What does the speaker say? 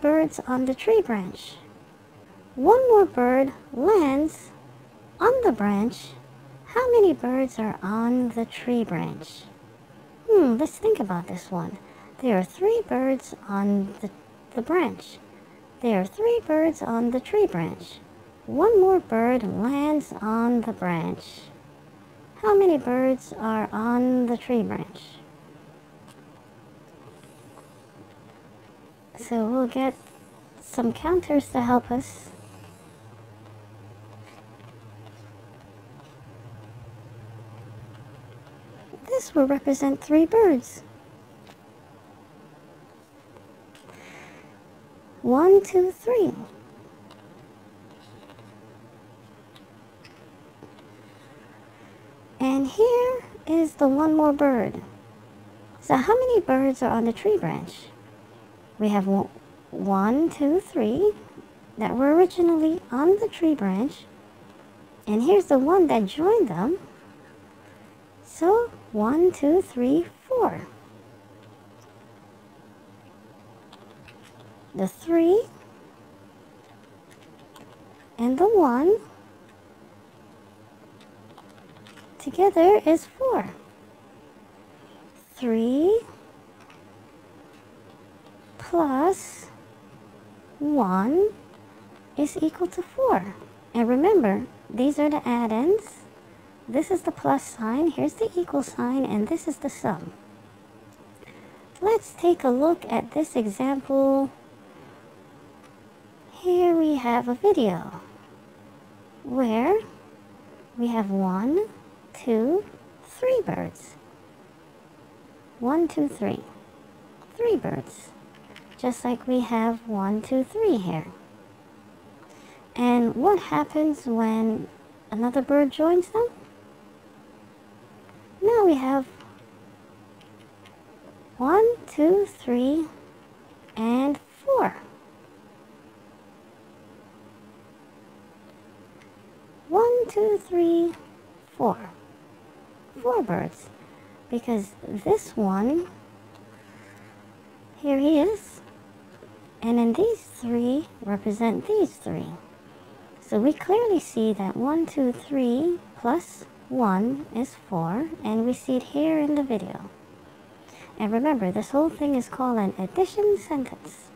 birds on the tree branch. One more bird lands on the branch. How many birds are on the tree branch? Let's think about this one. There are three birds on the branch. There are three birds on the tree branch. One more bird lands on the branch. How many birds are on the tree branch? So we'll get some counters to help us. This will represent three birds. 1, 2, 3. And here is the one more bird. So how many birds are on the tree branch? We have 1, 2, 3 that were originally on the tree branch. And here's the one that joined them. So 1, 2, 3, 4. The 3 and the 1 together is 4. 3 plus 1 is equal to 4. And remember, these are the add-ins. This is the plus sign, here's the equal sign, and this is the sum. Let's take a look at this example. Here we have a video where we have 1, 2, 3 birds. 1, 2, 3. 3 birds. Just like we have 1, 2, 3 here. And what happens when another bird joins them? Now we have 1, 2, 3, and 4. One, two, three, four. 4 birds. Because this one, here he is. And then these 3 represent these 3. So we clearly see that 1, 2, 3 plus 1 is 4. And we see it here in the video. And remember, this whole thing is called an addition sentence.